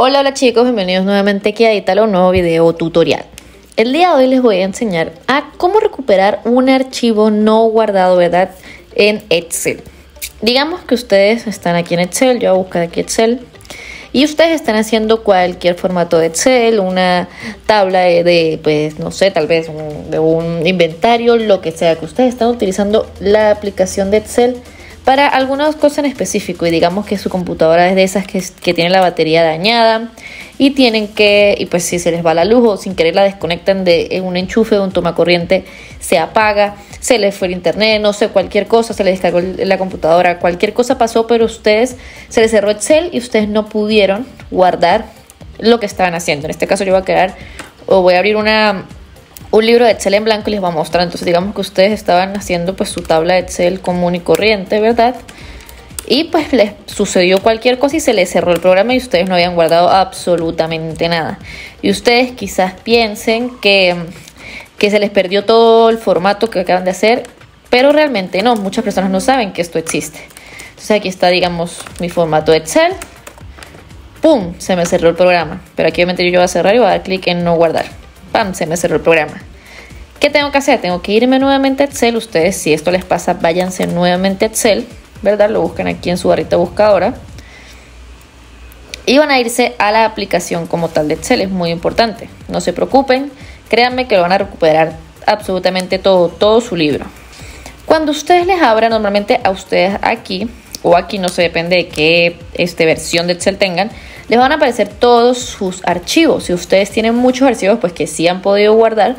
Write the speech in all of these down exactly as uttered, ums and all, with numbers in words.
Hola, hola chicos, bienvenidos nuevamente aquí a Italo, un nuevo video tutorial. El día de hoy les voy a enseñar a cómo recuperar un archivo no guardado, ¿verdad? En Excel. Digamos que ustedes están aquí en Excel, yo voy a buscar aquí Excel. Y ustedes están haciendo cualquier formato de Excel, una tabla de, de pues no sé, tal vez un, de un inventario, lo que sea, que ustedes están utilizando la aplicación de Excel para algunas cosas en específico, y digamos que su computadora es de esas que, que tienen la batería dañada y tienen que, y pues si se les va la luz o sin querer la desconectan de un enchufe, de un tomacorriente, se apaga, se les fue el internet, no sé, cualquier cosa, se les descargó la computadora, cualquier cosa pasó, pero ustedes se les cerró Excel y ustedes no pudieron guardar lo que estaban haciendo. En este caso yo voy a crear o voy a abrir una... un libro de Excel en blanco y les va a mostrar. Entonces digamos que ustedes estaban haciendo pues su tabla de Excel común y corriente, ¿verdad? Y pues les sucedió cualquier cosa y se les cerró el programa y ustedes no habían guardado absolutamente nada. Y ustedes quizás piensen que, que se les perdió todo el formato que acaban de hacer, pero realmente no, muchas personas no saben que esto existe. Entonces aquí está, digamos, mi formato de Excel. ¡Pum! Se me cerró el programa. Pero aquí obviamente yo voy a cerrar y voy a dar clic en no guardar. ¡Pam! Se me cerró el programa. ¿Qué tengo que hacer? Tengo que irme nuevamente a Excel. Ustedes, si esto les pasa, váyanse nuevamente a Excel, ¿verdad? Lo buscan aquí en su barrita buscadora. Y van a irse a la aplicación como tal de Excel. Es muy importante. No se preocupen. Créanme que lo van a recuperar absolutamente todo, todo su libro. Cuando ustedes les abran, normalmente a ustedes aquí o aquí, no sé, depende de qué este, versión de Excel tengan, les van a aparecer todos sus archivos. Si ustedes tienen muchos archivos, pues que sí han podido guardar,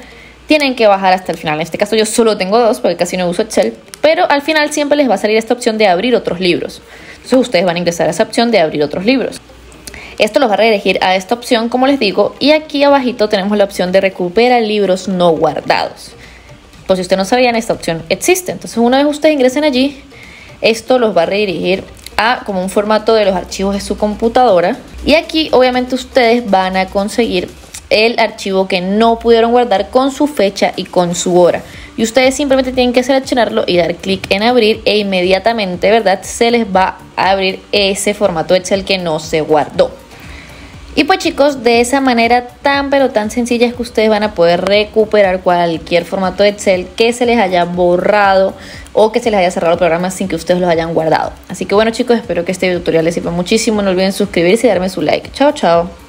tienen que bajar hasta el final. En este caso yo solo tengo dos porque casi no uso Excel, pero al final siempre les va a salir esta opción de abrir otros libros. Entonces ustedes van a ingresar a esa opción de abrir otros libros. Esto los va a redirigir a esta opción, como les digo, y aquí abajito tenemos la opción de recuperar libros no guardados. Pues si ustedes no sabían, esta opción existe. Entonces una vez ustedes ingresen allí, esto los va a redirigir a como un formato de los archivos de su computadora. Y aquí obviamente ustedes van a conseguir el archivo que no pudieron guardar con su fecha y con su hora. Y ustedes simplemente tienen que seleccionarlo y dar clic en abrir e inmediatamente, ¿verdad? Se les va a abrir ese formato Excel que no se guardó. Y pues chicos, de esa manera tan pero tan sencilla es que ustedes van a poder recuperar cualquier formato de Excel que se les haya borrado o que se les haya cerrado el programa sin que ustedes los hayan guardado. Así que bueno chicos, espero que este tutorial les sirva muchísimo. No olviden suscribirse y darme su like. Chao, chao.